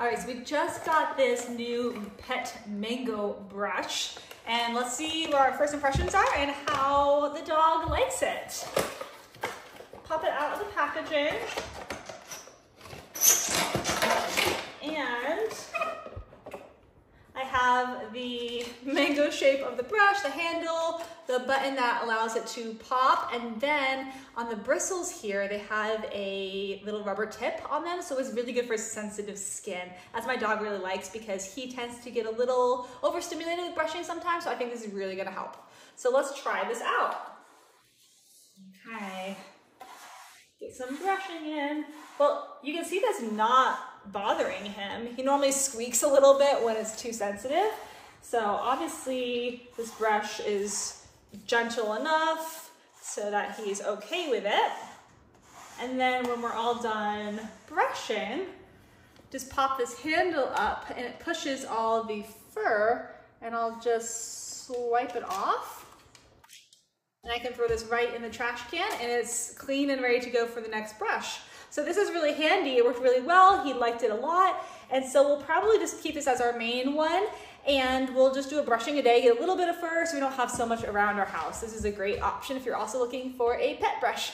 All right, so we just got this new pet mango brush, and let's see what our first impressions are and how the dog likes it. Pop it out of the packaging. And I have the mango shape of the brush, the handle, the button that allows it to pop, and then on the bristles here, they have a little rubber tip on them, so it's really good for sensitive skin. That's what my dog really likes because he tends to get a little overstimulated with brushing sometimes, so I think this is really gonna help. So let's try this out. Okay, get some brushing in. Well, you can see that's not bothering him. He normally squeaks a little bit when it's too sensitive. So obviously this brush is gentle enough so that he's okay with it. And then when we're all done brushing, just pop this handle up and it pushes all the fur, and I'll just swipe it off. And I can throw this right in the trash can and it's clean and ready to go for the next brush. So this is really handy. It worked really well. He liked it a lot. And so we'll probably just keep this as our main one, and we'll just do a brushing a day, get a little bit of fur so we don't have so much around our house. This is a great option if you're also looking for a pet brush.